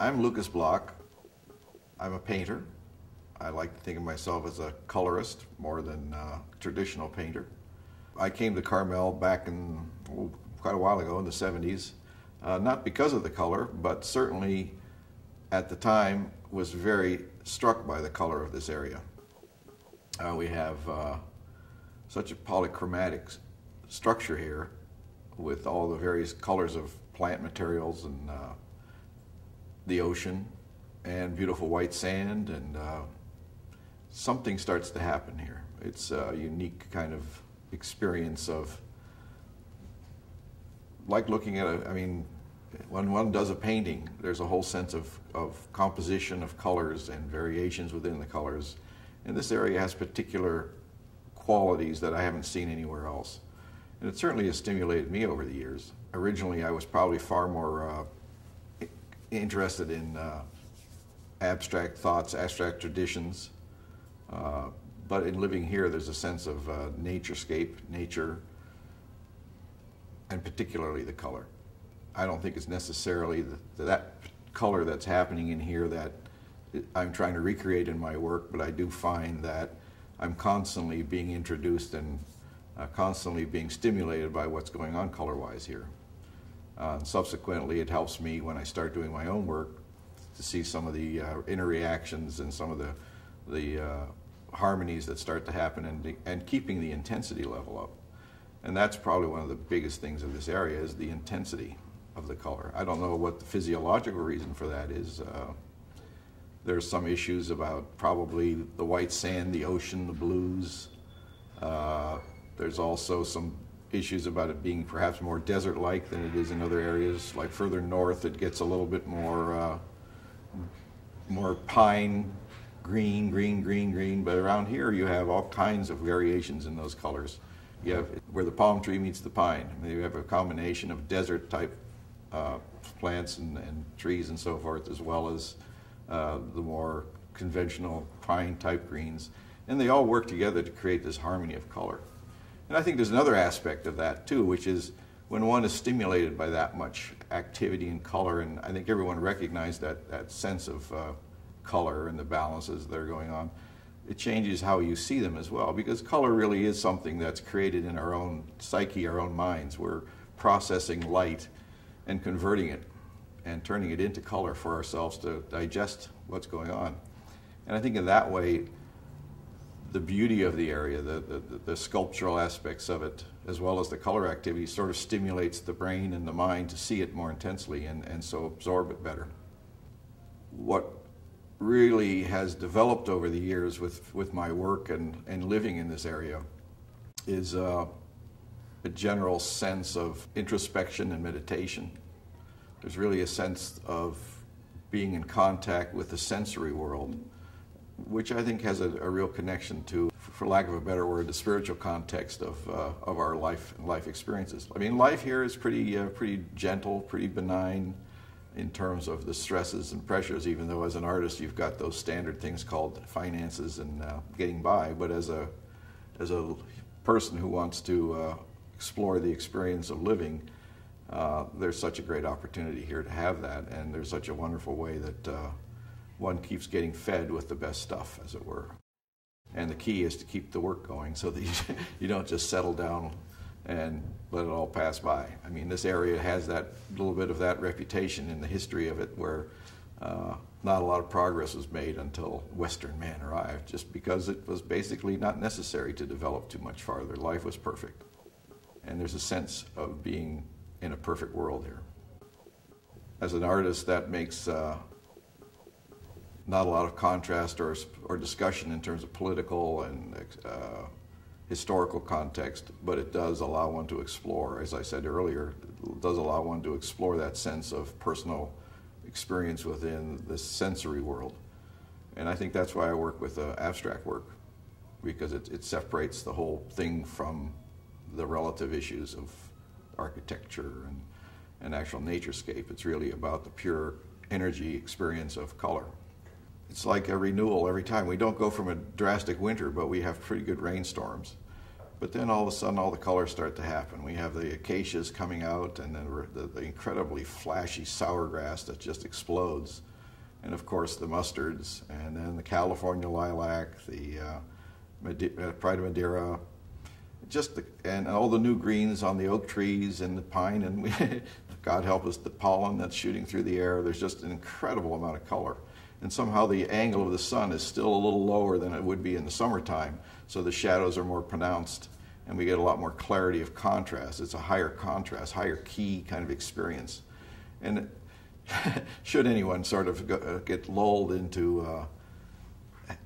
I'm Lucas Blok. I'm a painter. I like to think of myself as a colorist more than a traditional painter. I came to Carmel back in quite a while ago in the 70s, not because of the color, but certainly at the time was very struck by the color of this area. We have such a polychromatic structure here with all the various colors of plant materials and the ocean and beautiful white sand, and something starts to happen here. It's a unique kind of experience of like looking at a, I mean, when one does a painting, there's a whole sense of composition of colors and variations within the colors. And this area has particular qualities that I haven't seen anywhere else. And it certainly has stimulated me over the years. Originally, I was probably far more interested in abstract thoughts, abstract traditions, but in living here there's a sense of naturescape, nature, and particularly the color. I don't think it's necessarily that color that's happening in here that I'm trying to recreate in my work, but I do find that I'm constantly being introduced and constantly being stimulated by what's going on color-wise here. Subsequently, it helps me when I start doing my own work to see some of the inner reactions and some of the harmonies that start to happen, and keeping the intensity level up. And that's probably one of the biggest things of this area is the intensity of the color. I don't know what the physiological reason for that is. There's some issues about probably the white sand, the ocean, the blues. There's also some issues about it being perhaps more desert-like than it is in other areas. Like further north, it gets a little bit more more pine, green, green, green, green. But around here, you have all kinds of variations in those colors. You have where the palm tree meets the pine. I mean, you have a combination of desert-type plants and trees and so forth, as well as the more conventional pine-type greens. And they all work together to create this harmony of color. And I think there's another aspect of that too, which is when one is stimulated by that much activity and color, and I think everyone recognized that sense of color and the balances that are going on, it changes how you see them as well, because color really is something that's created in our own psyche, our own minds. We're processing light and converting it and turning it into color for ourselves to digest what's going on. And I think in that way, the beauty of the area, the sculptural aspects of it, as well as the color activity, sort of stimulates the brain and the mind to see it more intensely and so absorb it better. What really has developed over the years with my work and living in this area is a general sense of introspection and meditation. There's really a sense of being in contact with the sensory world, which I think has a real connection to, for lack of a better word, the spiritual context of our life experiences. I mean, life here is pretty gentle, pretty benign in terms of the stresses and pressures, even though as an artist you've got those standard things called finances and getting by, but as a person who wants to explore the experience of living, there's such a great opportunity here to have that, and there's such a wonderful way that one keeps getting fed with the best stuff, as it were. And the key is to keep the work going so that you don't just settle down and let it all pass by. I mean, this area has that little bit of that reputation in the history of it, where not a lot of progress was made until Western man arrived, just because it was basically not necessary to develop too much farther. Life was perfect. And there's a sense of being in a perfect world here. As an artist, that makes not a lot of contrast or discussion in terms of political and historical context, but it does allow one to explore, as I said earlier, it does allow one to explore that sense of personal experience within the sensory world. And I think that's why I work with abstract work, because it separates the whole thing from the relative issues of architecture and actual naturescape. It's really about the pure energy experience of color. It's like a renewal every time. We don't go from a drastic winter, but we have pretty good rainstorms. But then all of a sudden all the colors start to happen. We have the acacias coming out and the incredibly flashy sour grass that just explodes. And of course the mustards, and then the California lilac, the Pride of Madeira, and all the new greens on the oak trees and the pine, and God help us, the pollen that's shooting through the air. There's just an incredible amount of color. And somehow the angle of the sun is still a little lower than it would be in the summertime, so the shadows are more pronounced and we get a lot more clarity of contrast. It's a higher contrast, higher key kind of experience. And should anyone sort of get lulled into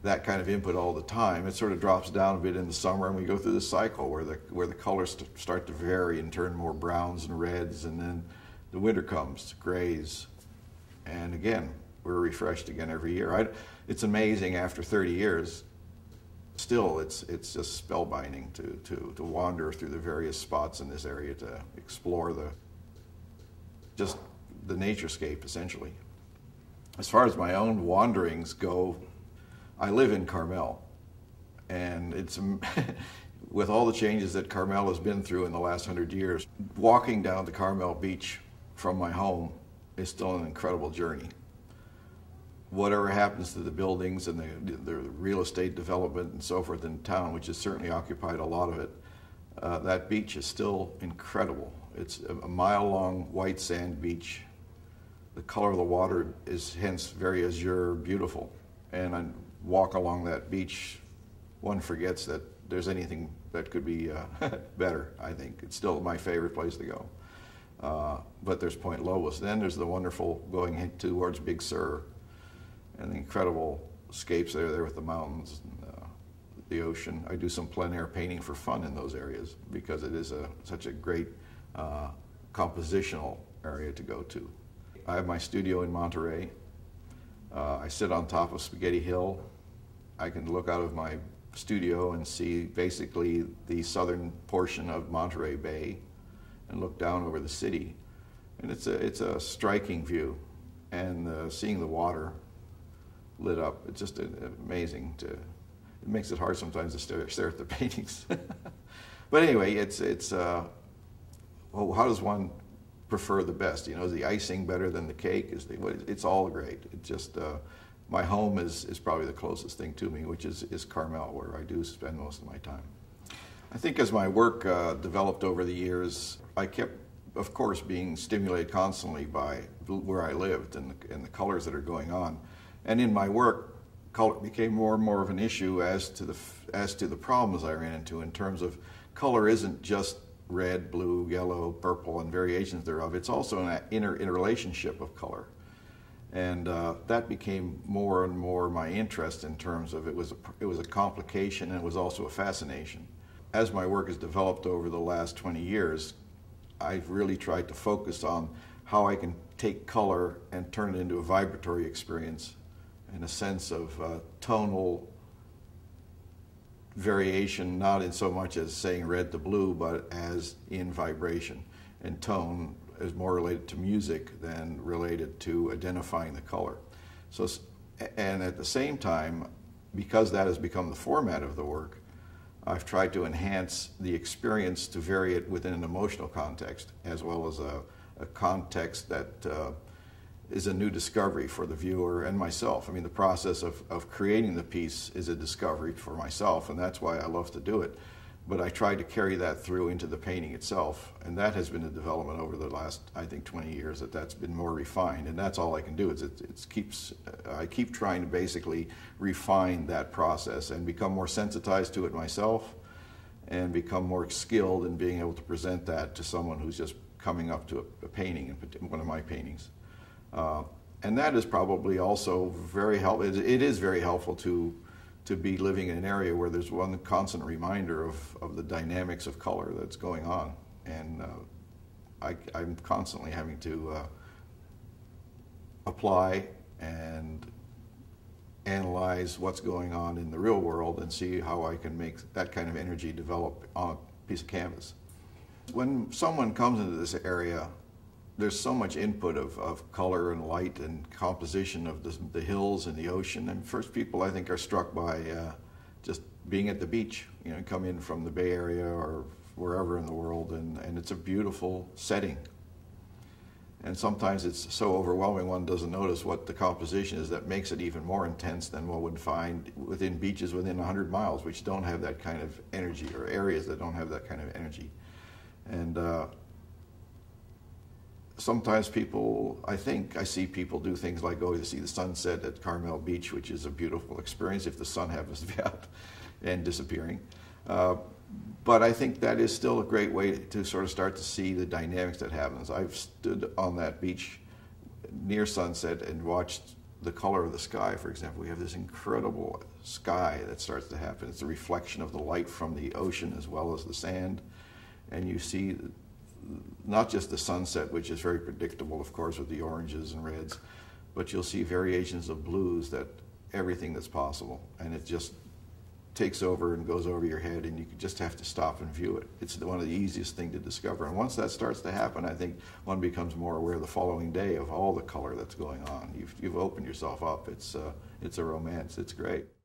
that kind of input all the time, it sort of drops down a bit in the summer, and we go through this cycle where the colors start to vary and turn more browns and reds, and then the winter comes, grays, and again we're refreshed again every year. It's amazing, after 30 years still it's just spellbinding to wander through the various spots in this area to explore just the naturescape, essentially. As far as my own wanderings go, I live in Carmel, and it's with all the changes that Carmel has been through in the last 100 years, walking down to Carmel Beach from my home is still an incredible journey. Whatever happens to the buildings and the real estate development and so forth in town, which has certainly occupied a lot of it, that beach is still incredible. It's a mile-long white sand beach. The color of the water is hence very azure, beautiful. And I walk along that beach, one forgets that there's anything that could be better, I think. It's still my favorite place to go. But there's Point Lobos. Then there's the wonderful going towards Big Sur and the incredible scapes there with the mountains and the ocean. I do some plein air painting for fun in those areas because it is such a great compositional area to go to. I have my studio in Monterey. I sit on top of Spaghetti Hill. I can look out of my studio and see basically the southern portion of Monterey Bay and look down over the city. And it's a striking view. And seeing the water lit up, it's just amazing. It makes it hard sometimes to stare at the paintings. But anyway, well, how does one prefer the best? You know, is the icing better than the cake? It's all great. It just my home is probably the closest thing to me, which is Carmel, where I do spend most of my time. I think as my work developed over the years, I kept, of course, being stimulated constantly by where I lived and the colors that are going on. And in my work, color became more and more of an issue as to the problems I ran into in terms of color isn't just red, blue, yellow, purple, and variations thereof. It's also an inner interrelationship of color. And that became more and more my interest in terms of it was a complication, and it was also a fascination. As my work has developed over the last 20 years, I've really tried to focus on how I can take color and turn it into a vibratory experience and a sense of tonal variation, not in so much as saying red to blue, but as in vibration. And tone is more related to music than related to identifying the color. So, and at the same time, because that has become the format of the work, I've tried to enhance the experience to vary it within an emotional context, as well as a context that is a new discovery for the viewer and myself. I mean, the process of creating the piece is a discovery for myself, and that's why I love to do it. But I tried to carry that through into the painting itself, and that has been a development over the last, I think, 20 years, that's been more refined, and that's all I can do. I keep trying to basically refine that process and become more sensitized to it myself and become more skilled in being able to present that to someone who's just coming up to a painting, one of my paintings. And that is probably also very helpful. It is very helpful to be living in an area where there's one constant reminder of the dynamics of color that's going on. And I'm constantly having to apply and analyze what's going on in the real world and see how I can make that kind of energy develop on a piece of canvas. When someone comes into this area, there's so much input of color and light and composition of the hills and the ocean. And first people, I think, are struck by just being at the beach. You know, come in from the Bay Area or wherever in the world, and it's a beautiful setting. And sometimes it's so overwhelming one doesn't notice what the composition is that makes it even more intense than one would find within beaches within 100 miles, which don't have that kind of energy, or areas that don't have that kind of energy. And sometimes people, I see people do things like go to see the sunset at Carmel Beach, which is a beautiful experience if the sun happens to be out and disappearing. But I think that is still a great way to sort of start to see the dynamics that happens. I've stood on that beach near sunset and watched the color of the sky, for example. We have this incredible sky that starts to happen. It's a reflection of the light from the ocean as well as the sand. And you see not just the sunset, which is very predictable, of course, with the oranges and reds, but you'll see variations of blues, that everything that's possible. And it just takes over and goes over your head, and you just have to stop and view it. It's one of the easiest things to discover. And once that starts to happen, I think one becomes more aware the following day of all the color that's going on. You've opened yourself up. It's a romance. It's great.